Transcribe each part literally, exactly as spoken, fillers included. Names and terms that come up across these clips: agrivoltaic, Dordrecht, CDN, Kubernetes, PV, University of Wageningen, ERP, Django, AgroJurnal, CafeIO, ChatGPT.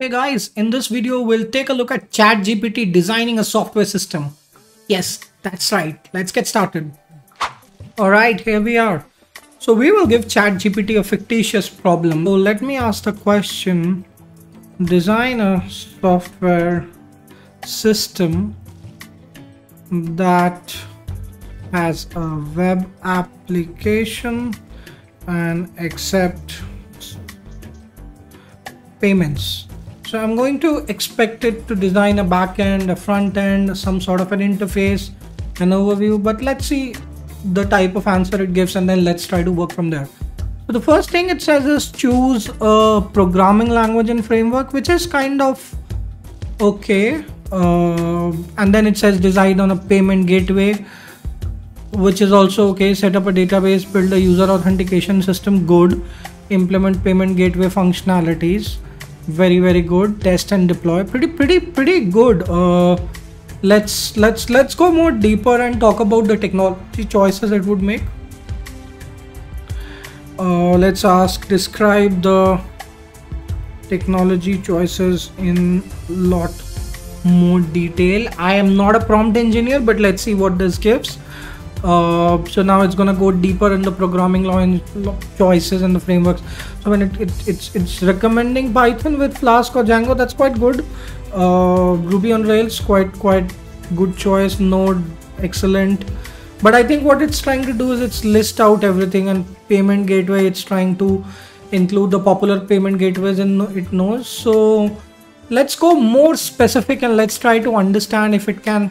Hey guys, in this video we'll take a look at ChatGPT designing a software system. Yes, that's right. Let's get started. All right, here we are. So we will give ChatGPT a fictitious problem. So let me ask the question, design a software system that has a web application and accepts payments. So I'm going to expect it to design a backend, a front end, some sort of an interface, an overview, but let's see the type of answer it gives and then let's try to work from there. So the first thing it says is choose a programming language and framework, which is kind of okay. Uh, and then it says decide on a payment gateway, which is also okay. Set up a database, build a user authentication system, good. Implement payment gateway functionalities, very very good. Test and deploy, pretty pretty pretty good. Uh, let's let's let's go more deeper and talk about the technology choices it would make. Uh, let's ask, describe the technology choices in lot more detail. I am not a prompt engineer, but let's see what this gives. Uh, so now it's gonna go deeper in the programming language choices and the frameworks. So when it, it it's it's recommending Python with Flask or Django, that's quite good. Uh, Ruby on Rails, quite quite good choice. Node, excellent. But I think what it's trying to do is it's list out everything. And payment gateway, it's trying to include the popular payment gateways and it knows. So let's go more specific and let's try to understand if it can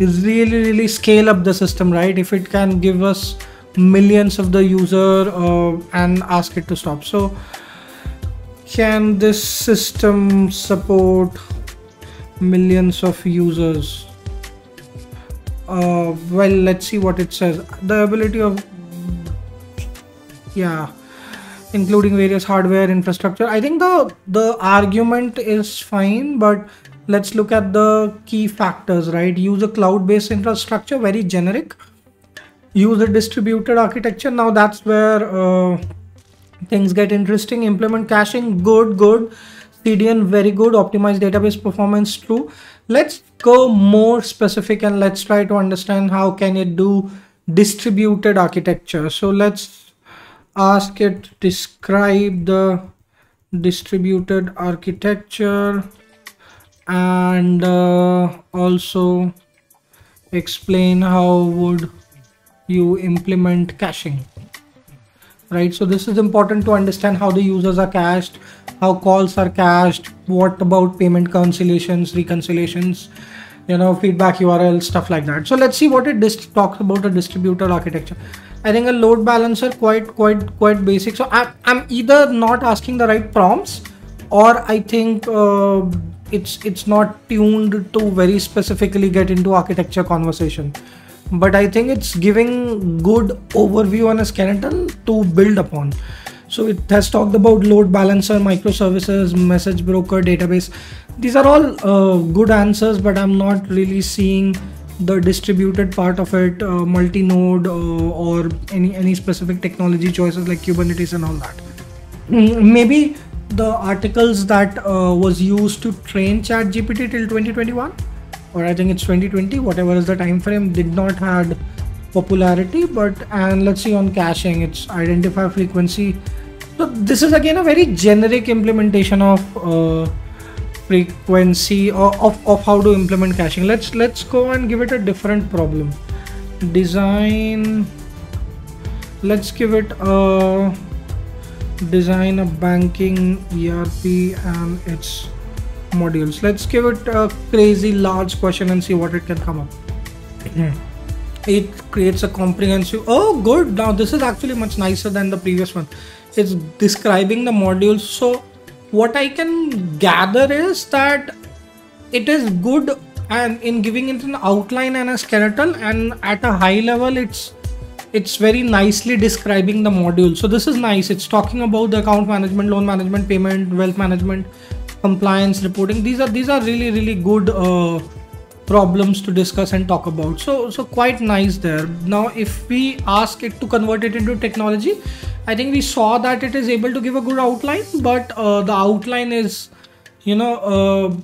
is really really scale up the system, right? If it can give us millions of the user uh, and ask it to stop. So can this system support millions of users? Uh, well, let's see what it says. The ability of, yeah, including various hardware infrastructure. I think the the argument is fine, but let's look at the key factors, right? Use a cloud-based infrastructure, very generic. Use a distributed architecture. Now that's where uh, things get interesting. Implement caching, good, good. C D N, very good. Optimize database performance, true. Let's go more specific and let's try to understand how can it do distributed architecture. So let's ask it to describe the distributed architecture and uh, also explain how would you implement caching, right? So this is important to understand how the users are cached, how calls are cached, what about payment conciliations, reconciliations, you know, feedback U R L, stuff like that. So let's see what it talks about a distributed architecture. I think a load balancer, quite quite quite basic. So I, I'm either not asking the right prompts or I think uh, it's it's not tuned to very specifically get into architecture conversation, but I think it's giving good overview and a skeleton to build upon. So it has talked about load balancer, microservices, message broker, database. These are all uh, good answers, but I'm not really seeing the distributed part of it, uh, multi-node uh, or any any specific technology choices like Kubernetes and all that. Maybe the articles that uh, was used to train ChatGPT till twenty twenty-one, or I think it's twenty twenty, whatever is the time frame, did not had popularity. But and let's see, on caching, it's identify frequency. So this is again a very generic implementation of uh, frequency or of, of how to implement caching. Let's let's go and give it a different problem. Design. Let's give it a. Design a banking E R P and its modules. Let's give it a crazy large question and see what it can come up. It creates a comprehensive, oh good, now this is actually much nicer than the previous one. It's describing the modules. So what I can gather is that it is good and in giving it an outline and a skeletal, and at a high level it's it's very nicely describing the module. So this is nice. It's talking about the account management, loan management, payment, wealth management, compliance, reporting. These are these are really really good uh, problems to discuss and talk about. So so quite nice there. Now if we ask it to convert it into technology, I think we saw that it is able to give a good outline, but uh, the outline is you know, uh,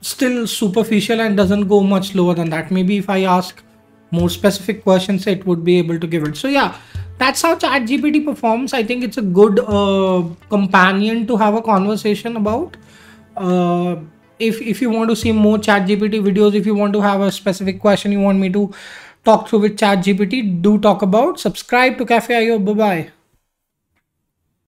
still superficial and doesn't go much lower than that. Maybe if I ask more specific questions, it would be able to give it. So yeah, that's how ChatGPT performs. I think it's a good uh, companion to have a conversation about. Uh, if, if you want to see more ChatGPT videos, if you want to have a specific question you want me to talk through with ChatGPT, do talk about. Subscribe to CafeIO. Bye-bye.